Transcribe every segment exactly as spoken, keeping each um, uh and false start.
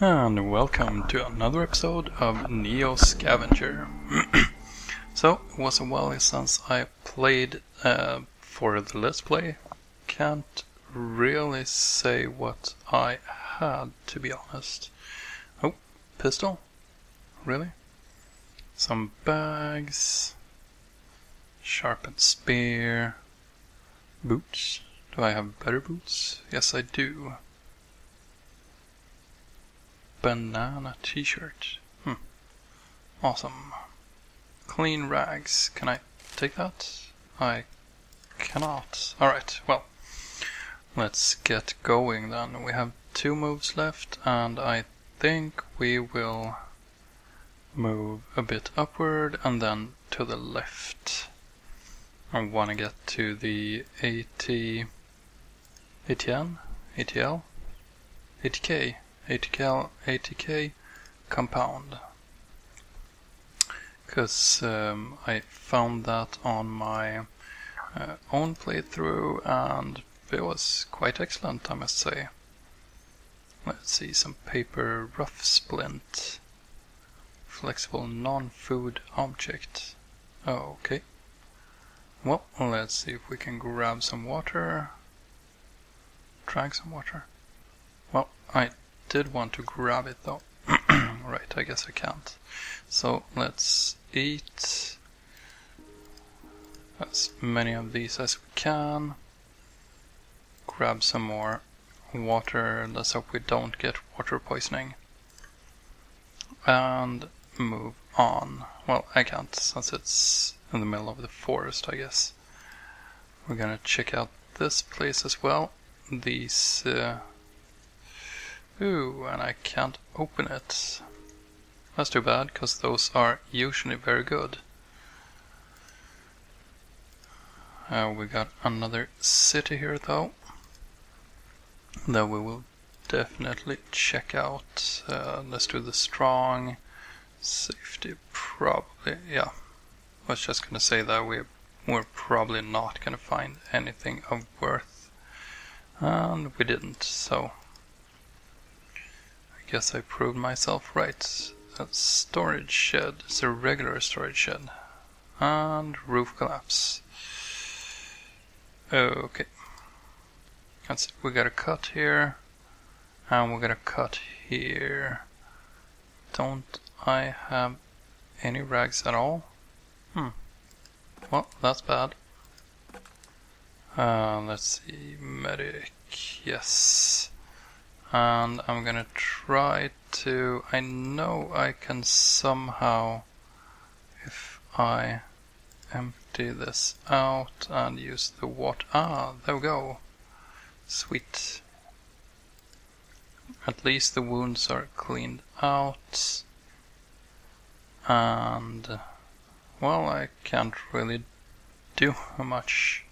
And welcome to another episode of Neo Scavenger. So, it was a while since I played uh, for the Let's Play. Can't really say what I had, to be honest. Oh, pistol? Really? Some bags. Sharpened spear. Boots. Do I have better boots? Yes, I do. Banana t-shirt. Hmm. Awesome. Clean rags. Can I take that? I cannot. Alright, well. Let's get going then. We have two moves left, and I think we will move a bit upward and then to the left. I want to get to the eighty, eighty N, eighty L, eighty K, eighty K, eighty K compound, because um, I found that on my uh, own playthrough and it was quite excellent, I must say. Let's see, some paper, rough splint, flexible non-food object. Oh, okay. Well, let's see if we can grab some water. Drag some water. Well, I did want to grab it though. Right, I guess I can't. So let's eat as many of these as we can. Grab some more water. Let's hope we don't get water poisoning. And move on. Well, I can't since it's in the middle of the forest, I guess. We're gonna check out this place as well. These... Uh, Ooh, and I can't open it. That's too bad, because those are usually very good. Uh, we got another city here, though, that we will definitely check out. Uh, let's do the strong safety, probably. Yeah, I was just going to say that we're, we're probably not going to find anything of worth. And we didn't, so... Guess I proved myself right. A storage shed. It's a regular storage shed. And roof collapse. Okay. That's it. We got a cut here. And we got a cut here. Don't I have any rags at all? Hmm. Well, that's bad. Uh, let's see. Medic. Yes. And I'm gonna try to... I know I can somehow, if I empty this out and use the water... Ah, there we go. Sweet. At least the wounds are cleaned out. And... Well, I can't really do much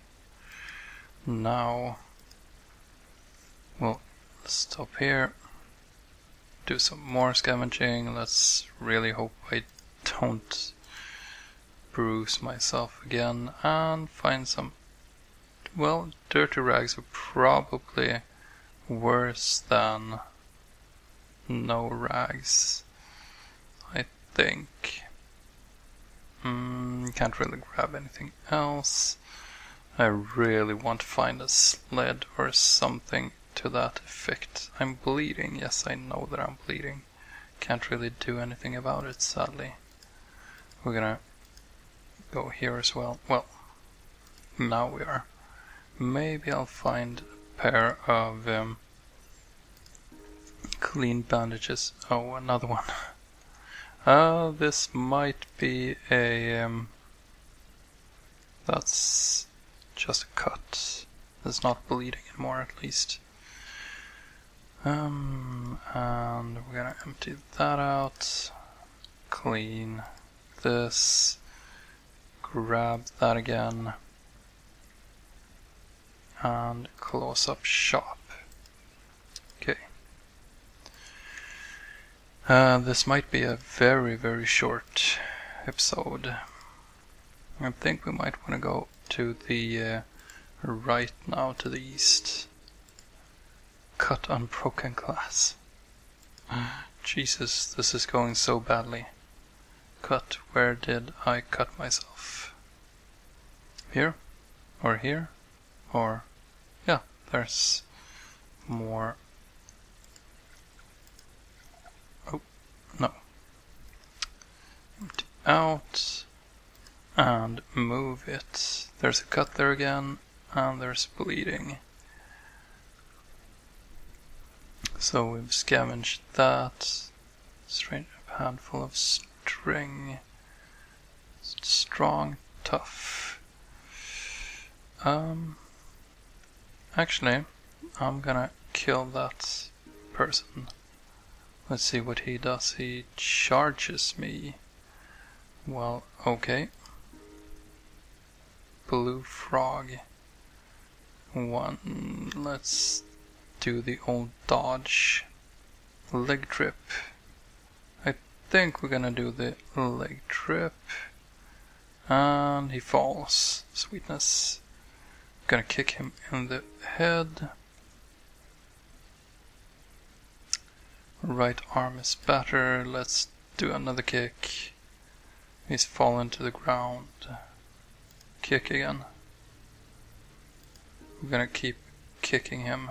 now. Well... Stop here, do some more scavenging. Let's really hope I don't bruise myself again, and find some, well, dirty rags are probably worse than no rags, I think. Mm, can't really grab anything else. I really want to find a sled or something to that effect. I'm bleeding. Yes, I know that I'm bleeding. Can't really do anything about it, sadly. We're gonna go here as well. Well, now we are. Maybe I'll find a pair of um, clean bandages. Oh, another one. Uh, this might be a... Um, that's just a cut. It's not bleeding anymore, at least. Um, and we're gonna empty that out, clean this, grab that again, and close up shop. Okay. Uh, this might be a very, very short episode. I think we might want to go to the uh, right now, to the east. Cut unbroken glass. Jesus, this is going so badly. Cut, where did I cut myself? Here? Or here? Or... yeah, there's more... oh, no. Out. And move it. There's a cut there again, and there's bleeding. So we've scavenged that. Strange handful of string. Strong, tough. Um, actually, I'm gonna kill that person. Let's see what he does. He charges me. Well, okay. Blue frog. One. Let's do the old dodge. Leg trip. I think we're gonna do the leg trip. And he falls. Sweetness. Gonna kick him in the head. Right arm is battered. Let's do another kick. He's fallen to the ground. Kick again. We're gonna keep kicking him.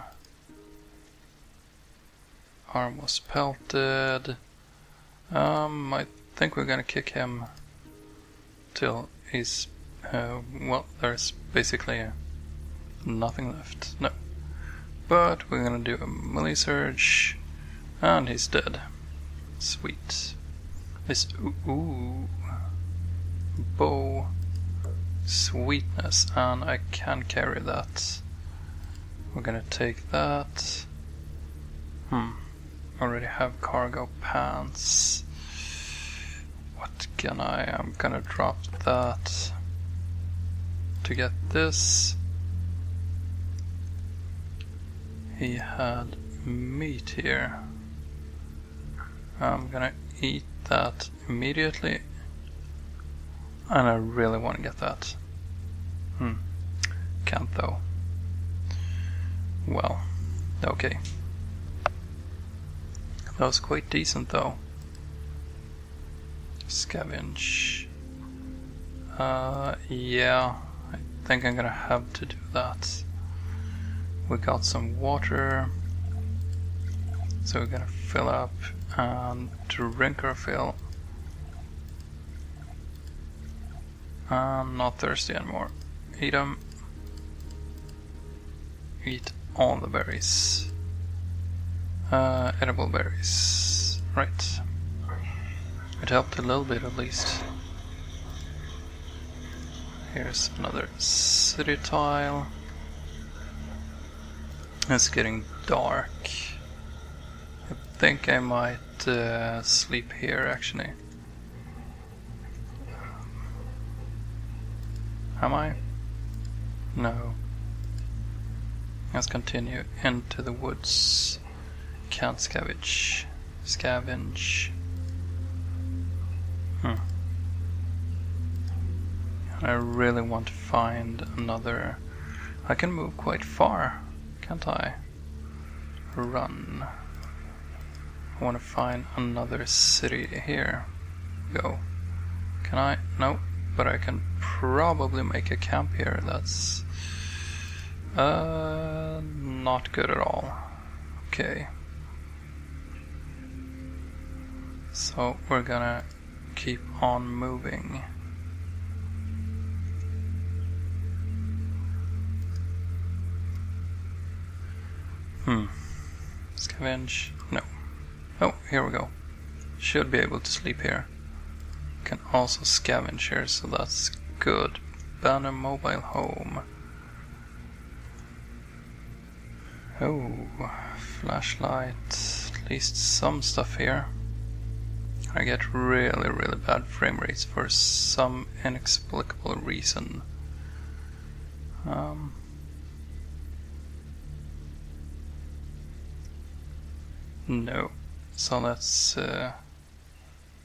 Arm was pelted. Um, I think we're gonna kick him till he's... Uh, well, there's basically nothing left. No. But we're gonna do a melee surge. And he's dead. Sweet. This... Ooh... ooh bow... sweetness, and I can carry that. We're gonna take that. Hmm. Already have cargo pants. What can I? I'm gonna drop that to get this. He had meat here. I'm gonna eat that immediately. And I really want to get that. Hmm. Can't though. Well. Okay. That was quite decent though. Scavenge. Uh, yeah. I think I'm gonna have to do that. We got some water. So we're gonna fill up and drink our fill. I'm not thirsty anymore. Eat them. Eat all the berries. Uh, edible berries. Right. It helped a little bit at least. Here's another city tile. It's getting dark. I think I might uh, sleep here actually. Am I? No. Let's continue into the woods. Can't scavenge. Scavenge. Hmm. I really want to find another... I can move quite far, can't I? Run. I want to find another city here. Go. Can I? No. But I can probably make a camp here. That's uh, not good at all. Okay. So we're gonna keep on moving. Hmm. Scavenge? No. Oh, here we go. Should be able to sleep here. Can also scavenge here, so that's good. Ban a mobile home. Oh, flashlight. At least some stuff here. I get really, really bad frame rates for some inexplicable reason. Um. No. So let's uh,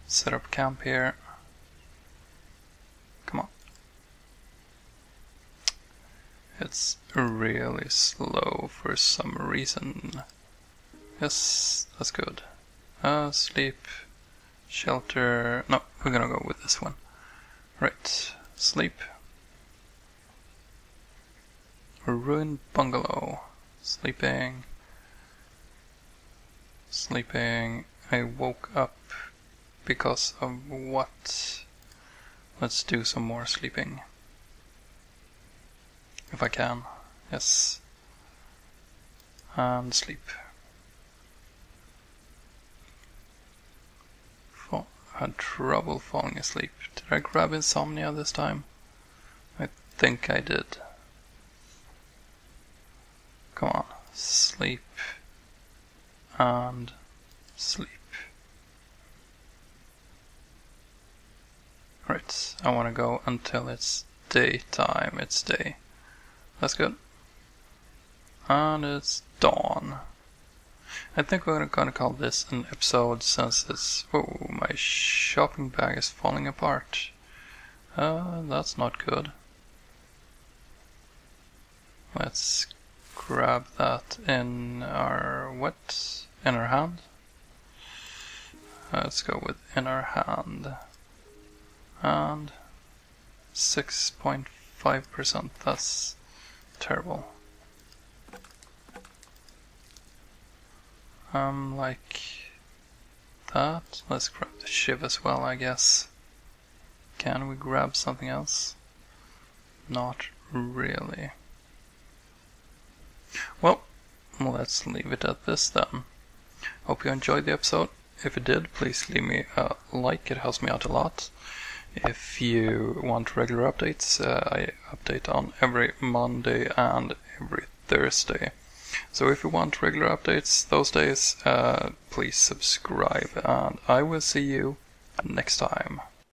set up camp here. Come on. It's really slow for some reason. Yes, that's good. Uh, sleep, shelter, no, we're gonna go with this one. Right, sleep. A ruined bungalow, sleeping, sleeping. I woke up because of what? Let's do some more sleeping. If I can, yes. And sleep. Fall, had trouble falling asleep. Did I grab insomnia this time? I think I did. Come on, sleep and sleep. Right, I want to go until it's daytime. It's day. That's good. And it's dawn. I think we're gonna call this an episode since it's... Oh, my shopping bag is falling apart. Uh, that's not good. Let's grab that in our... what? In our hand? Let's go with in our hand. And... six point five percent. That's... terrible. Um, like that. Let's grab the shiv as well, I guess. Can we grab something else? Not really. Well, let's leave it at this then. Hope you enjoyed the episode. If you did, please leave me a like, it helps me out a lot. If you want regular updates, uh, I update on every Monday and every Thursday. So if you want regular updates those days, uh, please subscribe, and I will see you next time.